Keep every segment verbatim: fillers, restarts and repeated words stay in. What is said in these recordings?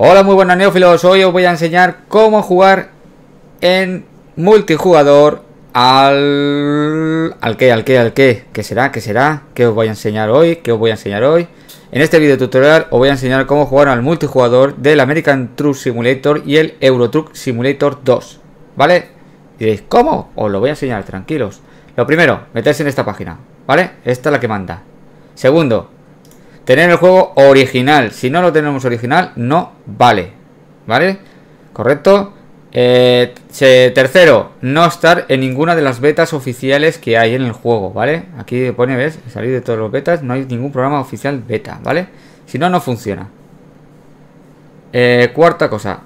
Hola, muy buenas neófilos, hoy os voy a enseñar cómo jugar en multijugador al... ¿Al qué? ¿Al qué? ¿Al qué? ¿Qué será? ¿Qué será? ¿Qué os voy a enseñar hoy? ¿Qué os voy a enseñar hoy? En este video tutorial os voy a enseñar cómo jugar al multijugador del American Truck Simulator y el Euro Truck Simulator dos, ¿vale? Y diréis, ¿cómo? Os lo voy a enseñar, tranquilos. Lo primero, meterse en esta página, ¿vale? Esta es la que manda. Segundo, tener el juego original. Si no lo tenemos original, no vale, ¿vale? ¿Correcto? Eh, tercero, no estar en ninguna de las betas oficiales que hay en el juego, ¿vale? Aquí pone, ¿ves? Salir de todos los betas, no hay ningún programa oficial beta, ¿vale? Si no, no funciona. Eh, cuarta cosa,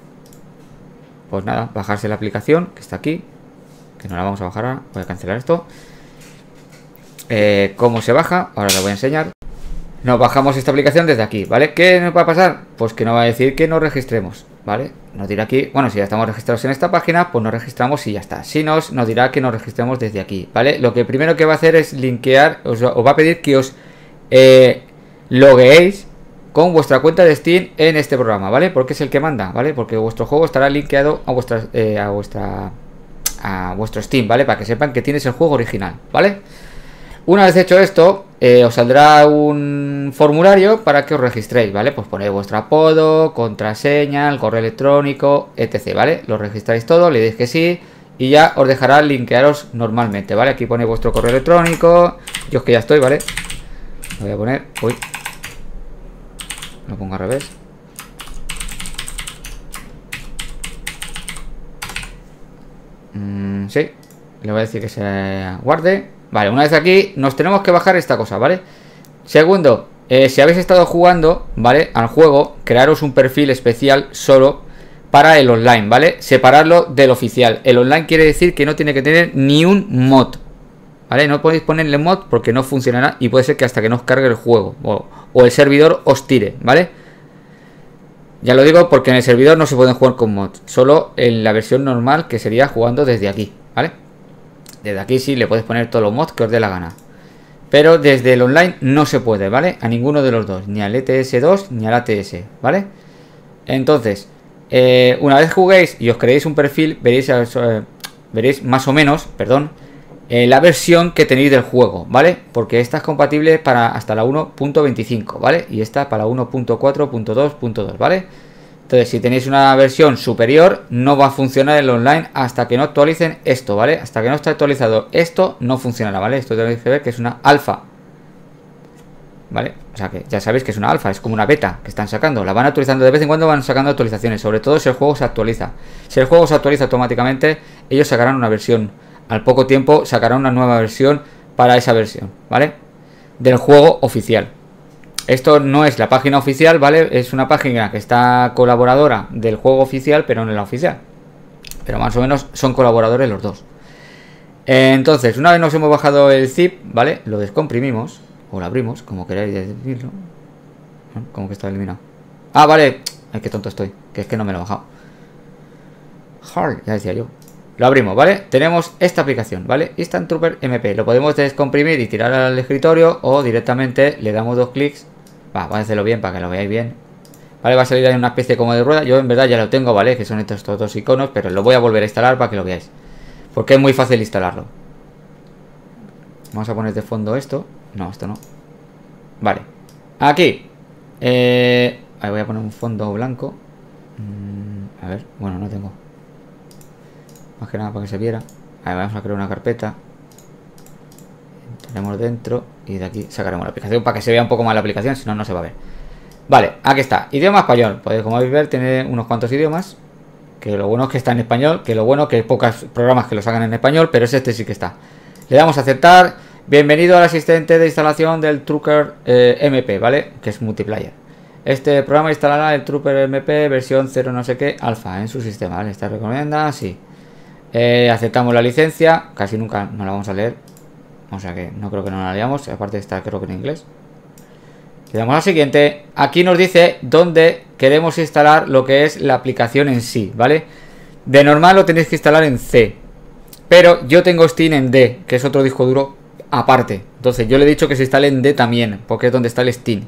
pues nada, bajarse la aplicación que está aquí, que no la vamos a bajar ahora, voy a cancelar esto. Eh, ¿Cómo se baja? Ahora os lo voy a enseñar. Nos bajamos esta aplicación desde aquí, ¿vale? ¿Qué nos va a pasar? Pues que nos va a decir que nos registremos, ¿vale? Nos dirá aquí, bueno, si ya estamos registrados en esta página, pues nos registramos y ya está. Si no, nos dirá que nos registremos desde aquí, ¿vale? Lo que primero que va a hacer es linkear, os, os va a pedir que os eh, logueéis con vuestra cuenta de Steam en este programa, ¿vale? Porque es el que manda, ¿vale? Porque vuestro juego estará linkeado a vuestra, eh, a vuestra, a vuestro Steam, ¿vale? Para que sepan que tienes el juego original, ¿vale? Una vez hecho esto, eh, os saldrá un formulario para que os registréis, ¿vale? Pues ponéis vuestro apodo, contraseña, el correo electrónico, etcétera, ¿vale? Lo registráis todo, le deis que sí y ya os dejará linkearos normalmente, ¿vale? Aquí ponéis vuestro correo electrónico, yo es que ya estoy, ¿vale? Lo voy a poner, uy, lo pongo al revés. Mm, sí, le voy a decir que se guarde. Vale, una vez aquí nos tenemos que bajar esta cosa, ¿vale? Segundo, eh, si habéis estado jugando, ¿vale? Al juego, crearos un perfil especial solo para el online, ¿vale? Separarlo del oficial. El online quiere decir que no tiene que tener ni un mod, ¿vale? No podéis ponerle mod porque no funcionará y puede ser que hasta que no os cargue el juego o, o el servidor os tire, ¿vale? Ya lo digo porque en el servidor no se pueden jugar con mods, solo en la versión normal que sería jugando desde aquí, ¿vale? Desde aquí sí le puedes poner todos los mods que os dé la gana, pero desde el online no se puede, ¿vale? A ninguno de los dos, ni al E T S dos ni al A T S, ¿vale? Entonces, eh, una vez juguéis y os creéis un perfil, veréis, eh, veréis más o menos, perdón, eh, la versión que tenéis del juego, ¿vale? Porque esta es compatible para hasta la uno punto veinticinco, ¿vale? Y esta para uno punto cuatro punto dos punto dos, ¿vale? Entonces, si tenéis una versión superior, no va a funcionar el online hasta que no actualicen esto, ¿vale? Hasta que no esté actualizado esto, no funcionará, ¿vale? Esto tenéis que ver que es una alfa, ¿vale? O sea que ya sabéis que es una alfa, es como una beta que están sacando. La van actualizando de vez en cuando, van sacando actualizaciones, sobre todo si el juego se actualiza. Si el juego se actualiza automáticamente, ellos sacarán una versión. Al poco tiempo sacarán una nueva versión para esa versión, ¿vale? Del juego oficial. Esto no es la página oficial, ¿vale? Es una página que está colaboradora del juego oficial, pero no en la oficial. Pero más o menos son colaboradores los dos. Entonces, una vez nos hemos bajado el zip, ¿vale? Lo descomprimimos, o lo abrimos, como queráis decirlo. Como que está eliminado. Ah, vale. Ay, qué tonto estoy, que es que no me lo he bajado. Hard, ya decía yo. Lo abrimos, ¿vale? Tenemos esta aplicación, ¿vale? Instant Trooper M P. Lo podemos descomprimir y tirar al escritorio o directamente le damos dos clics. Va, voy a hacerlo bien para que lo veáis bien. Vale, va a salir ahí una especie como de rueda. Yo en verdad ya lo tengo, ¿vale? Que son estos, estos dos iconos, pero lo voy a volver a instalar para que lo veáis. Porque es muy fácil instalarlo. Vamos a poner de fondo esto. No, esto no. Vale. Aquí. Eh, ahí voy a poner un fondo blanco. Mm, a ver, bueno, no tengo. Más que nada para que se viera. Ahí vamos a crear una carpeta. Tenemos dentro. Y de aquí sacaremos la aplicación para que se vea un poco más la aplicación. Si no, no se va a ver. Vale, aquí está. Idioma español. Podéis, como podéis ver, tiene unos cuantos idiomas. Que lo bueno es que está en español. Que lo bueno es que hay pocos programas que lo hagan en español. Pero es este sí que está. Le damos a aceptar. Bienvenido al asistente de instalación del Trucker eh, M P, ¿vale? Que es multiplayer. Este programa instalará el Trucker M P versión cero no sé qué alfa en su sistema. ¿Vale? Esta recomienda, sí. Eh, aceptamos la licencia, casi nunca no la vamos a leer, o sea que no creo que no la leamos, aparte está creo que en inglés. Le damos al siguiente, aquí nos dice dónde queremos instalar lo que es la aplicación en sí, ¿vale? De normal lo tenéis que instalar en C, pero yo tengo Steam en D, que es otro disco duro aparte, entonces yo le he dicho que se instale en D también, porque es donde está el Steam.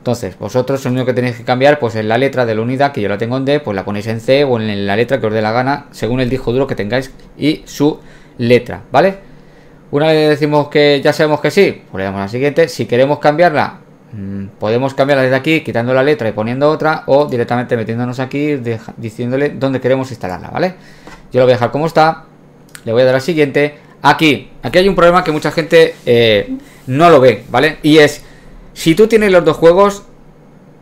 Entonces, vosotros lo único que tenéis que cambiar pues es la letra de la unidad, que yo la tengo en D, pues la ponéis en C o en la letra que os dé la gana, según el disco duro que tengáis y su letra, ¿vale? Una vez decimos que ya sabemos que sí, pues le damos a la siguiente. Si queremos cambiarla, mmm, podemos cambiarla desde aquí, quitando la letra y poniendo otra, o directamente metiéndonos aquí, deja, diciéndole dónde queremos instalarla, ¿vale? Yo lo voy a dejar como está, le voy a dar a siguiente. Aquí, aquí hay un problema que mucha gente eh, no lo ve, ¿vale? Y es... si tú tienes los dos juegos,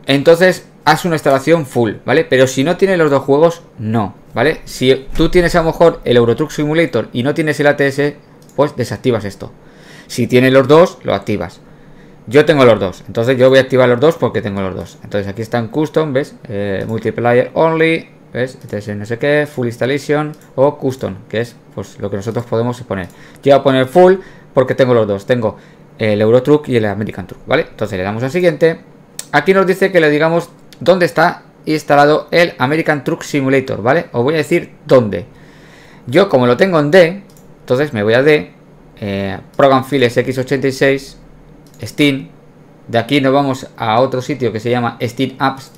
entonces haz una instalación full, ¿vale? Pero si no tienes los dos juegos, no, ¿vale? Si tú tienes a lo mejor el Euro Truck Simulator y no tienes el A T S, pues desactivas esto. Si tienes los dos, lo activas. Yo tengo los dos, entonces yo voy a activar los dos porque tengo los dos. Entonces aquí están Custom, ¿ves? Eh, multiplayer Only, ¿ves? Entonces no sé qué, Full Installation o Custom, que es pues lo que nosotros podemos poner. Yo voy a poner Full porque tengo los dos, tengo... el Euro Truck y el American Truck, ¿vale? Entonces le damos al siguiente. Aquí nos dice que le digamos dónde está instalado el American Truck Simulator, ¿vale? Os voy a decir dónde. Yo como lo tengo en D, entonces me voy a D, eh, Program Files equis ochenta y seis, Steam. De aquí nos vamos a otro sitio que se llama Steam Apps.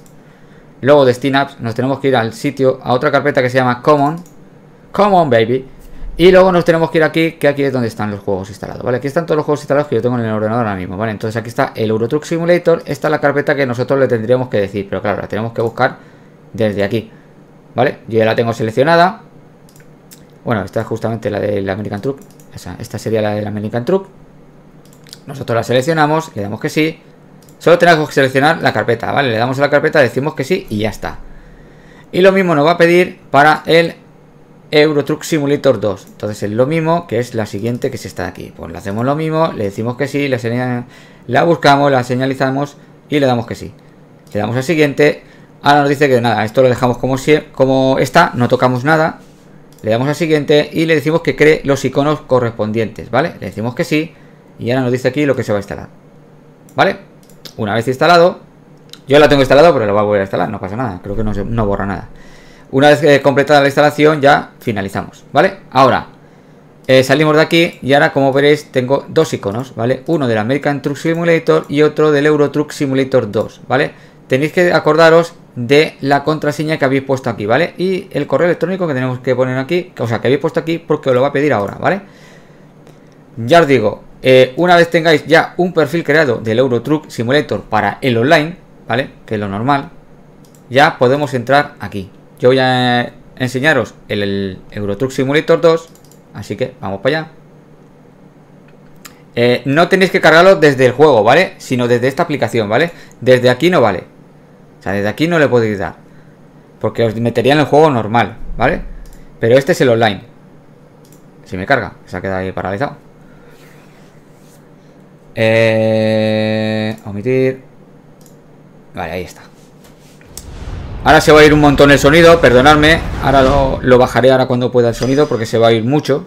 Luego de Steam Apps nos tenemos que ir al sitio, a otra carpeta que se llama Common. Common, baby. Y luego nos tenemos que ir aquí, que aquí es donde están los juegos instalados, ¿vale? Aquí están todos los juegos instalados que yo tengo en el ordenador ahora mismo, ¿vale? Entonces aquí está el Euro Truck Simulator, esta es la carpeta que nosotros le tendríamos que decir, pero claro, la tenemos que buscar desde aquí, ¿vale? Yo ya la tengo seleccionada, bueno, esta es justamente la del American Truck, esa, esta sería la del American Truck, nosotros la seleccionamos, le damos que sí, solo tenemos que seleccionar la carpeta, ¿vale? Le damos a la carpeta, decimos que sí y ya está. Y lo mismo nos va a pedir para el Euro Truck Simulator dos. Entonces es lo mismo, que es la siguiente que se está aquí. Pues le hacemos lo mismo, le decimos que sí, la, señal, la buscamos, la señalizamos y le damos que sí. Le damos al siguiente. Ahora nos dice que nada, esto lo dejamos como, como está, no tocamos nada. Le damos al siguiente y le decimos que cree los iconos correspondientes, ¿vale? Le decimos que sí y ahora nos dice aquí lo que se va a instalar, ¿vale? Una vez instalado, yo la tengo instalado pero lo voy a volver a instalar, no pasa nada, creo que no, no borra nada. Una vez eh, completada la instalación ya finalizamos, ¿vale? Ahora eh, salimos de aquí y ahora como veréis tengo dos iconos, ¿vale? Uno del American Truck Simulator y otro del Euro Truck Simulator dos, ¿vale? Tenéis que acordaros de la contraseña que habéis puesto aquí, ¿vale? Y el correo electrónico que tenemos que poner aquí, o sea, que habéis puesto aquí porque os lo va a pedir ahora, ¿vale? Ya os digo, eh, una vez tengáis ya un perfil creado del Euro Truck Simulator para el online, ¿vale? Que es lo normal, ya podemos entrar aquí. Yo voy a enseñaros el, el Euro Truck Simulator dos, así que vamos para allá. Eh, no tenéis que cargarlo desde el juego, ¿vale? Sino desde esta aplicación, ¿vale? Desde aquí no vale. O sea, desde aquí no le podéis dar. Porque os metería en el juego normal, ¿vale? Pero este es el online. Si me carga, se ha quedado ahí paralizado. Eh, omitir. Vale, ahí está. Ahora se va a ir un montón el sonido, perdonadme. Ahora lo, lo bajaré ahora cuando pueda el sonido porque se va a ir mucho.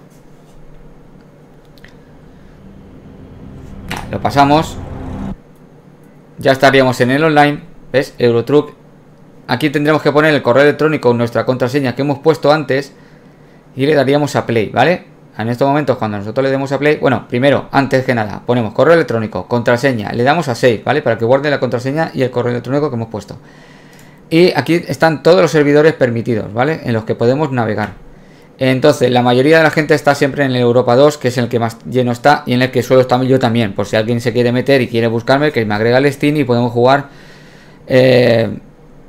Lo pasamos. Ya estaríamos en el online. ¿Ves? Euro Truck. Aquí tendremos que poner el correo electrónico, nuestra contraseña que hemos puesto antes. Y le daríamos a play, ¿vale? En estos momentos cuando nosotros le demos a play, bueno, primero, antes que nada, ponemos correo electrónico, contraseña, le damos a save, ¿vale? Para que guarde la contraseña y el correo electrónico que hemos puesto. Y aquí están todos los servidores permitidos, ¿vale? En los que podemos navegar. Entonces, la mayoría de la gente está siempre en el Europa dos, que es el que más lleno está y en el que suelo estar yo también. Por si alguien se quiere meter y quiere buscarme, que me agrega el Steam y podemos jugar eh,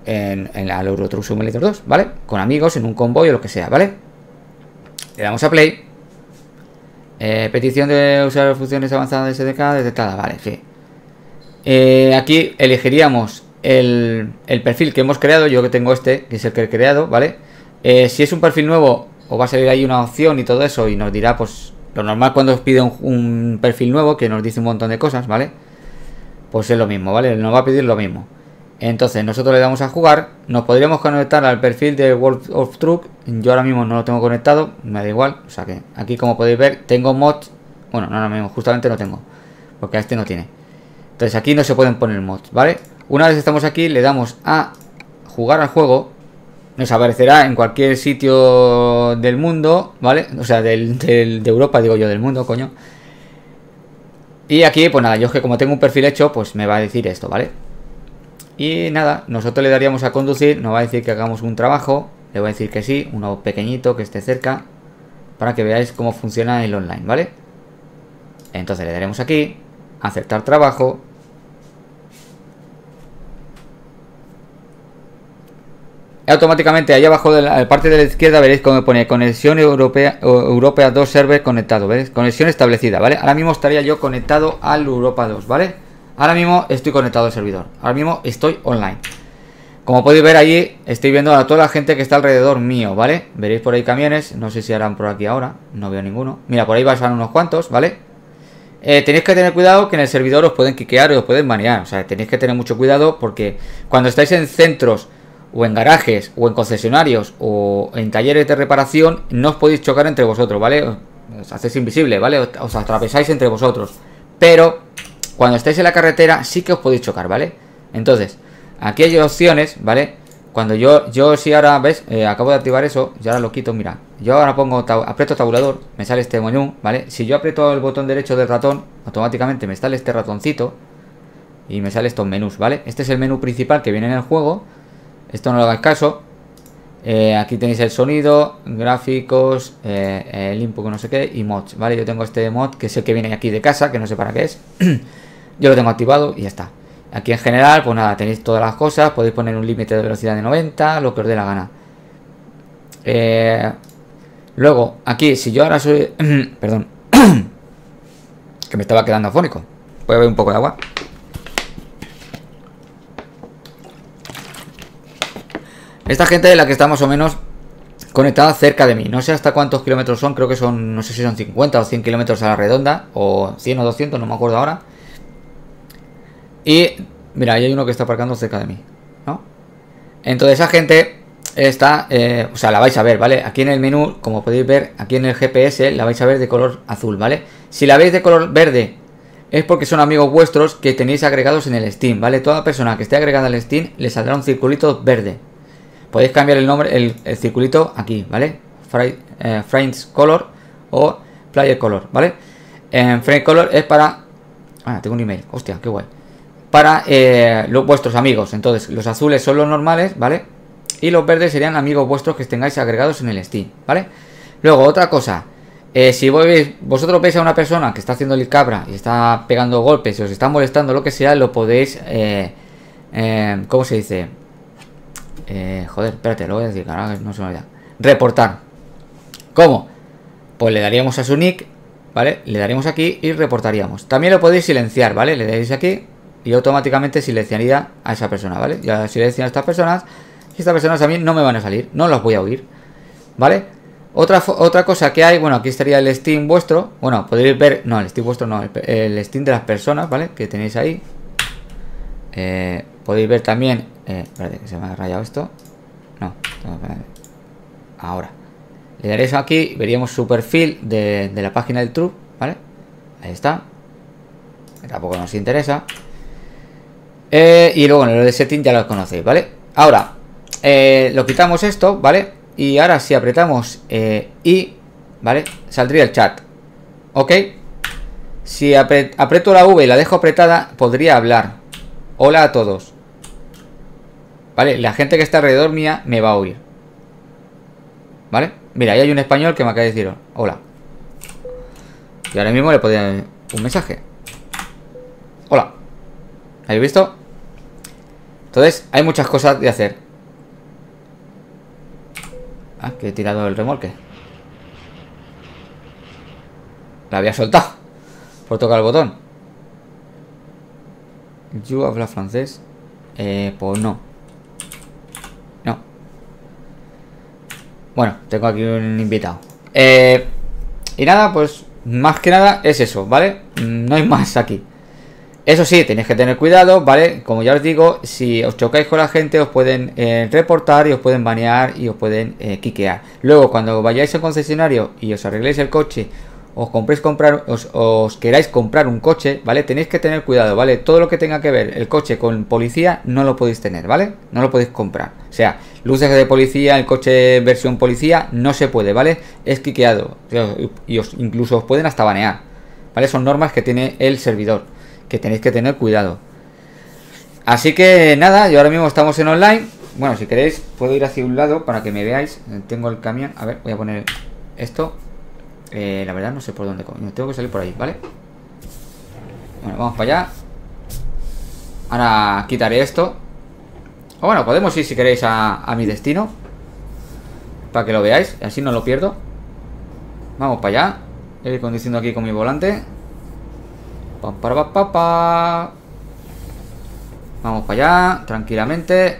en, en el Euro Truck Simulator dos, ¿vale? Con amigos, en un convoy o lo que sea, ¿vale? Le damos a play. Eh, petición de usar funciones avanzadas de S D K detectada, vale, sí. Eh, aquí elegiríamos... El, el perfil que hemos creado, yo que tengo este, que es el que he creado, ¿vale? Eh, si es un perfil nuevo, os va a salir ahí una opción y todo eso, y nos dirá, pues, lo normal cuando os pide un, un perfil nuevo, que nos dice un montón de cosas, ¿vale? Pues es lo mismo, ¿vale? Nos va a pedir lo mismo. Entonces, nosotros le damos a jugar, nos podríamos conectar al perfil de World of Truck, yo ahora mismo no lo tengo conectado, me da igual, o sea que aquí, como podéis ver, tengo mods, bueno, no, ahora mismo, justamente no tengo, porque a este no tiene. Entonces, aquí no se pueden poner mods, ¿vale? Una vez estamos aquí, le damos a jugar al juego. Nos aparecerá en cualquier sitio del mundo, ¿vale? O sea, del, del, de Europa, digo yo, del mundo, coño. Y aquí, pues nada, yo es que como tengo un perfil hecho, pues me va a decir esto, ¿vale? Y nada, nosotros le daríamos a conducir, nos va a decir que hagamos un trabajo, le voy a decir que sí, uno pequeñito que esté cerca, para que veáis cómo funciona el online, ¿vale? Entonces le daremos aquí, aceptar trabajo. Y automáticamente ahí abajo de la parte de la izquierda veréis cómo pone conexión europea, Europa dos server conectado, ¿veis? Conexión establecida, ¿vale? Ahora mismo estaría yo conectado al Europa dos, ¿vale? Ahora mismo estoy conectado al servidor, ahora mismo estoy online. Como podéis ver ahí, estoy viendo a toda la gente que está alrededor mío, ¿vale? Veréis por ahí camiones, no sé si harán por aquí ahora, no veo ninguno. Mira, por ahí pasan unos cuantos, ¿vale? Eh, tenéis que tener cuidado que en el servidor os pueden quiquear y os pueden banear. O sea, tenéis que tener mucho cuidado porque cuando estáis en centros o en garajes o en concesionarios o en talleres de reparación, no os podéis chocar entre vosotros, ¿vale? Os hacéis invisible, ¿vale? Os, os atravesáis entre vosotros. Pero cuando estáis en la carretera sí que os podéis chocar, ¿vale? Entonces... aquí hay opciones, ¿vale? Cuando yo, yo si ahora, ¿ves? Eh, acabo de activar eso, y ahora lo quito, mira. Yo ahora pongo, tab aprieto tabulador, me sale este menú, ¿vale? Si yo aprieto el botón derecho del ratón, automáticamente me sale este ratoncito y me sale estos menús, ¿vale? Este es el menú principal que viene en el juego. Esto no lo hagáis caso. Eh, aquí tenéis el sonido, gráficos, eh, el input no sé qué y mods, ¿vale? Yo tengo este mod que es el que viene aquí de casa, que no sé para qué es. Yo lo tengo activado y ya está. Aquí en general, pues nada, tenéis todas las cosas. Podéis poner un límite de velocidad de noventa, lo que os dé la gana. Eh, luego, aquí, si yo ahora soy... perdón. Que me estaba quedando afónico. Voy a beber un poco de agua. Esta gente es la que está más o menos conectada cerca de mí. No sé hasta cuántos kilómetros son. Creo que son, no sé si son cincuenta o cien kilómetros a la redonda. O cien o doscientos, no me acuerdo ahora. Y mira, ahí hay uno que está aparcando cerca de mí, ¿no? Entonces esa gente está, eh, o sea, la vais a ver, ¿vale? Aquí en el menú, como podéis ver, aquí en el G P S la vais a ver de color azul, ¿vale? Si la veis de color verde es porque son amigos vuestros que tenéis agregados en el Steam, ¿vale? Toda persona que esté agregada al Steam le saldrá un circulito verde. Podéis cambiar el nombre, el, el circulito aquí, ¿vale? Fri eh, Friends Color o Player Color, ¿vale? Eh, Friends Color es para... ah, tengo un email, hostia, qué guay. Para eh, los, vuestros amigos. Entonces los azules son los normales, ¿vale? Y los verdes serían amigos vuestros que tengáis agregados en el Steam, ¿vale? Luego otra cosa, eh, si vos veis, vosotros veis a una persona que está haciendo el cabra y está pegando golpes y os está molestando, lo que sea, lo podéis eh, eh, ¿cómo se dice? Eh, joder, espérate, lo voy a decir, ahora no se me olvida. Reportar. ¿Cómo? Pues le daríamos a su nick, ¿vale? Le daríamos aquí y reportaríamos. También lo podéis silenciar, ¿vale? Le daréis aquí y automáticamente silenciaría a esa persona, ¿vale? Ya silencian a estas personas. Y estas personas a mí no me van a salir. No las voy a oír, ¿vale? Otra, otra cosa que hay... bueno, aquí estaría el Steam vuestro. Bueno, podréis ver... no, el Steam vuestro no. El, el Steam de las personas, ¿vale? Que tenéis ahí. Eh, podéis ver también... Eh, espérate, que se me ha rayado esto. No. Ahora. Le daréis aquí. Veríamos su perfil de, de la página del Truck, ¿vale? Ahí está. Tampoco nos interesa. Eh, y luego en lo de setting ya lo conocéis, ¿vale? Ahora, eh, lo quitamos esto, ¿vale? Y ahora si apretamos eh, I, ¿vale? Saldría el chat, ¿ok? Si apret aprieto la V y la dejo apretada, podría hablar. Hola a todos, ¿vale? La gente que está alrededor mía me va a oír, ¿vale? Mira, ahí hay un español que me acaba de decir hola. Y ahora mismo le podría dar un mensaje. Hola. ¿Habéis visto? Entonces, hay muchas cosas de hacer. Ah, que he tirado el remolque. La había soltado por tocar el botón. ¿Yo habla francés? Eh, pues no. No. Bueno, tengo aquí un invitado. Eh, y nada, pues más que nada es eso, ¿vale? No hay más aquí. Eso sí, tenéis que tener cuidado, ¿vale? Como ya os digo, si os chocáis con la gente os pueden eh, reportar y os pueden banear y os pueden eh, quiquear. Luego, cuando vayáis al concesionario y os arregléis el coche, os, compréis comprar, os, os queráis comprar un coche, ¿vale? Tenéis que tener cuidado, ¿vale? Todo lo que tenga que ver el coche con policía no lo podéis tener, ¿vale? No lo podéis comprar. O sea, luces de policía, el coche versión policía, no se puede, ¿vale? Es quiqueado y os, incluso os pueden hasta banear, ¿vale? Son normas que tiene el servidor, que tenéis que tener cuidado. Así que nada, yo ahora mismo estamos en online. Bueno, si queréis puedo ir hacia un lado para que me veáis. Tengo el camión, a ver, voy a poner esto. eh, La verdad no sé por dónde coño. Tengo que salir por ahí, ¿vale? Bueno, vamos para allá. Ahora quitaré esto. O bueno, podemos ir si queréis a, a mi destino, para que lo veáis, así no lo pierdo. Vamos para allá. Voy conduciendo aquí con mi volante. Pam, para, pa, pa, pa. Vamos para allá, tranquilamente.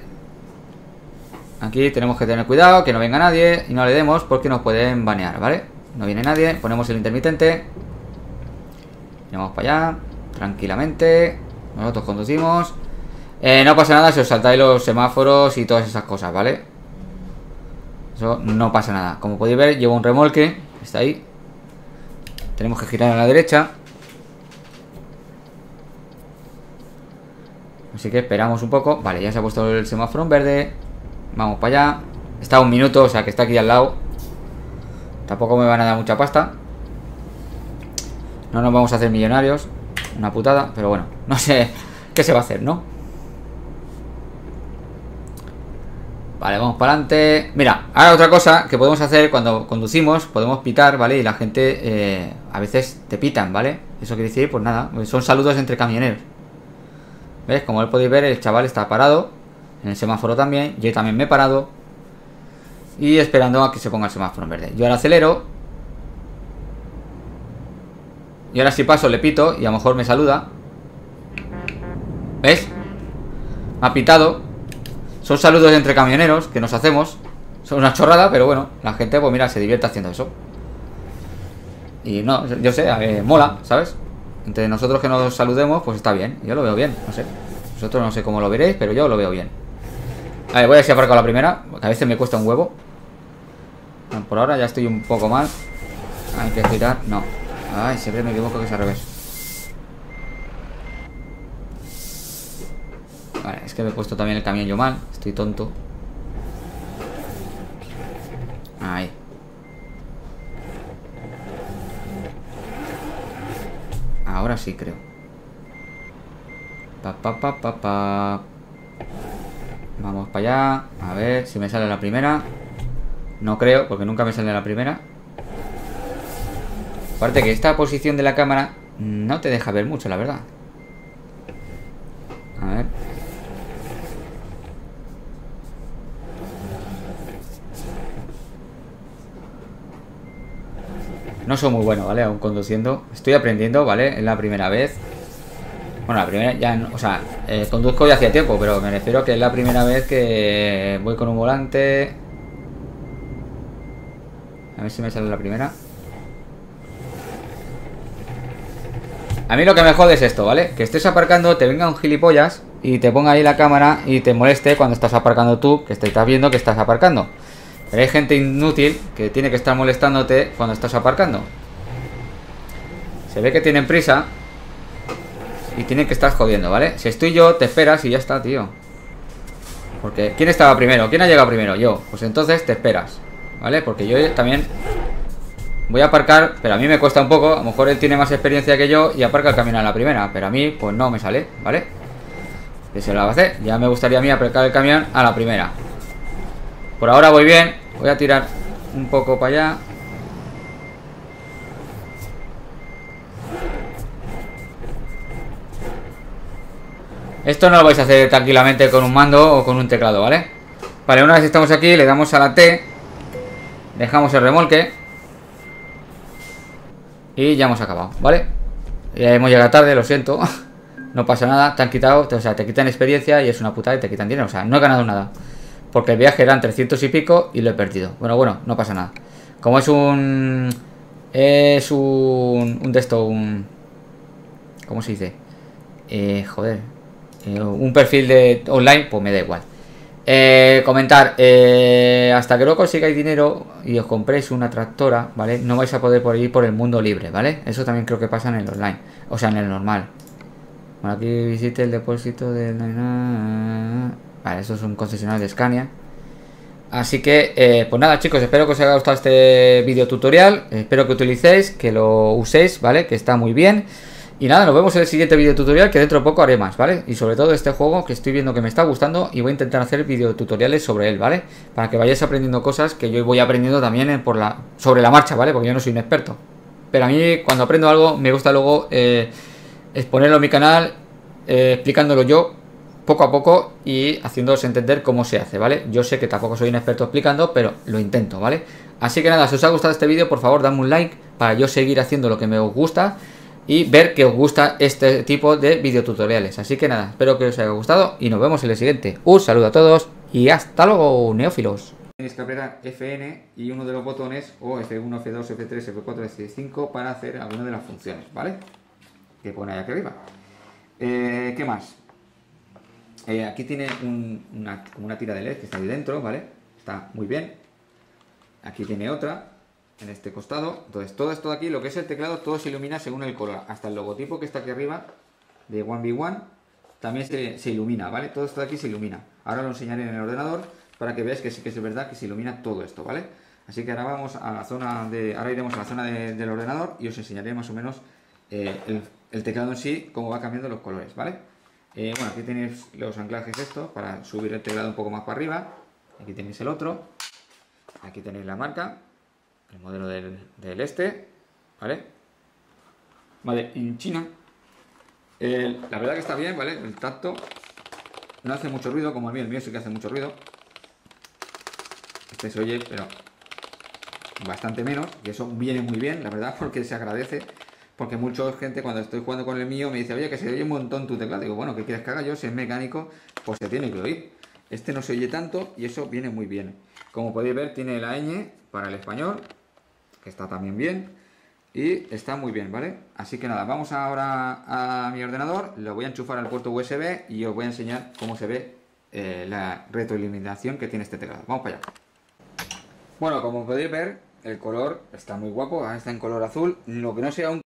Aquí tenemos que tener cuidado, que no venga nadie y no le demos porque nos pueden banear, ¿vale? No viene nadie, ponemos el intermitente. Vamos para allá, tranquilamente. Nosotros conducimos. Eh, no pasa nada si os saltáis los semáforos y todas esas cosas, ¿vale? Eso no pasa nada. Como podéis ver, llevo un remolque. Está ahí. Tenemos que girar a la derecha. Así que esperamos un poco. Vale, ya se ha puesto el semáforo en verde. Vamos para allá. Está un minuto, o sea que está aquí al lado. Tampoco me van a dar mucha pasta. No nos vamos a hacer millonarios. Una putada, pero bueno. No sé qué se va a hacer, ¿no? Vale, vamos para adelante. Mira, ahora otra cosa que podemos hacer cuando conducimos. Podemos pitar, ¿vale? Y la gente eh, a veces te pitan, ¿vale? Eso quiere decir, pues nada, son saludos entre camioneros. ¿Ves? Como podéis ver, el chaval está parado. En el semáforo también. Yo también me he parado. Y esperando a que se ponga el semáforo en verde. Yo ahora acelero. Y ahora si paso le pito. Y a lo mejor me saluda. ¿Ves? Me ha pitado. Son saludos entre camioneros que nos hacemos. Son una chorrada, pero bueno. La gente, pues mira, se divierte haciendo eso. Y no, yo sé, a ver, mola, ¿sabes? Entre nosotros que nos saludemos, pues está bien. Yo lo veo bien, no sé. Vosotros no sé cómo lo veréis, pero yo lo veo bien. A ver, voy a ver si aparco la primera, porque a veces me cuesta un huevo. Bueno, por ahora ya estoy un poco mal. Hay que girar, no. Ay, siempre me equivoco que es al revés. Vale, es que me he puesto también el camión yo mal. Estoy tonto. Ahí. Ahora sí, creo. Pa, pa, pa, pa, pa. Vamos para allá. A ver si me sale la primera. No creo, porque nunca me sale la primera. Aparte que esta posición de la cámara no te deja ver mucho, la verdad. A ver. No soy muy bueno, ¿vale? Aún conduciendo. Estoy aprendiendo, ¿vale? Es la primera vez. Bueno, la primera ya... No, o sea, eh, conduzco ya hacía tiempo, pero me refiero que es la primera vez que voy con un volante. A ver si me sale la primera. A mí lo que me jode es esto, ¿vale? Que estés aparcando, te venga un gilipollas y te ponga ahí la cámara y te moleste cuando estás aparcando tú, que estás viendo que estás aparcando. Pero hay gente inútil que tiene que estar molestándote cuando estás aparcando. Se ve que tienen prisa y tienen que estar jodiendo, ¿vale? Si estoy yo, te esperas y ya está, tío. Porque, ¿quién estaba primero? ¿Quién ha llegado primero? Yo. Pues entonces te esperas, ¿vale? Porque yo también voy a aparcar, pero a mí me cuesta un poco. A lo mejor él tiene más experiencia que yo y aparca el camión a la primera, pero a mí, pues no me sale, ¿vale? Que se lo va a hacer. Ya me gustaría a mí aparcar el camión a la primera. Por ahora voy bien. Voy a tirar un poco para allá. Esto no lo vais a hacer tranquilamente con un mando o con un teclado, ¿vale? Vale, una vez estamos aquí, le damos a la T. Dejamos el remolque. Y ya hemos acabado, ¿vale? Ya hemos llegado tarde, lo siento. No pasa nada, te han quitado, o sea, te quitan experiencia y es una putada y te quitan dinero. O sea, no he ganado nada. Porque el viaje eran trescientos y pico y lo he perdido. Bueno, bueno, no pasa nada. Como es un... Es un... Un texto, un... ¿Cómo se dice? Eh, joder. Eh, un perfil de online, pues me da igual. Eh, comentar. Eh, hasta que no consigáis dinero y os compréis una tractora, ¿vale? No vais a poder por ir por el mundo libre, ¿vale? Eso también creo que pasa en el online. O sea, en el normal. Bueno, aquí visite el depósito del... Vale, esto es un concesionario de Scania. Así que, eh, pues nada chicos, espero que os haya gustado este video tutorial. Espero que utilicéis, que lo uséis, ¿vale? Que está muy bien. Y nada, nos vemos en el siguiente video tutorial, que dentro de poco haré más, ¿vale? Y sobre todo este juego que estoy viendo que me está gustando, y voy a intentar hacer videotutoriales sobre él, ¿vale? Para que vayáis aprendiendo cosas que yo voy aprendiendo también por la, sobre la marcha, ¿vale? Porque yo no soy un experto. Pero a mí, cuando aprendo algo, me gusta luego eh, exponerlo en mi canal, eh, explicándolo yo poco a poco y haciéndoos entender cómo se hace, ¿vale? Yo sé que tampoco soy un experto explicando, pero lo intento, ¿vale? Así que nada, si os ha gustado este vídeo, por favor, dadme un like para yo seguir haciendo lo que me os gusta y ver que os gusta este tipo de videotutoriales. Así que nada, espero que os haya gustado y nos vemos en el siguiente. Un saludo a todos y hasta luego, neófilos. Tenéis que apretar F N y uno de los botones, o F uno, F dos, F tres, F cuatro, F cinco, para hacer alguna de las funciones, ¿vale? Que pone ahí aquí arriba. Eh, ¿Qué más? Eh, aquí tiene un, una, una tira de L E D que está ahí dentro, ¿vale? Está muy bien. Aquí tiene otra, en este costado. Entonces todo esto de aquí, lo que es el teclado, todo se ilumina según el color. Hasta el logotipo que está aquí arriba, de uno por uno, también se, se ilumina, ¿vale? Todo esto de aquí se ilumina. Ahora lo enseñaré en el ordenador para que veáis que sí que es verdad que se ilumina todo esto, ¿vale? Así que ahora vamos a la zona de... Ahora iremos a la zona de, del ordenador y os enseñaré más o menos eh, el, el teclado en sí, cómo va cambiando los colores, ¿vale? Eh, bueno, aquí tenéis los anclajes estos para subir el teclado un poco más para arriba. Aquí tenéis el otro. Aquí tenéis la marca, el modelo del, del este, ¿vale? Vale, en China. Eh, la verdad que está bien, ¿vale? El tacto no hace mucho ruido, como el mío. El mío sí que hace mucho ruido. Este se oye, pero bastante menos. Y eso viene muy bien, la verdad, porque se agradece. Porque mucha gente, cuando estoy jugando con el mío, me dice, oye, que se oye un montón tu teclado. Digo, bueno, ¿qué quieres que haga yo? Si es mecánico, pues se tiene que oír. Este no se oye tanto y eso viene muy bien. Como podéis ver, tiene la ñ para el español, que está también bien. Y está muy bien, ¿vale? Así que nada, vamos ahora a mi ordenador. Lo voy a enchufar al puerto U S B y os voy a enseñar cómo se ve eh, la retroiluminación que tiene este teclado. Vamos para allá. Bueno, como podéis ver, el color está muy guapo. Está en color azul. Lo que no sea un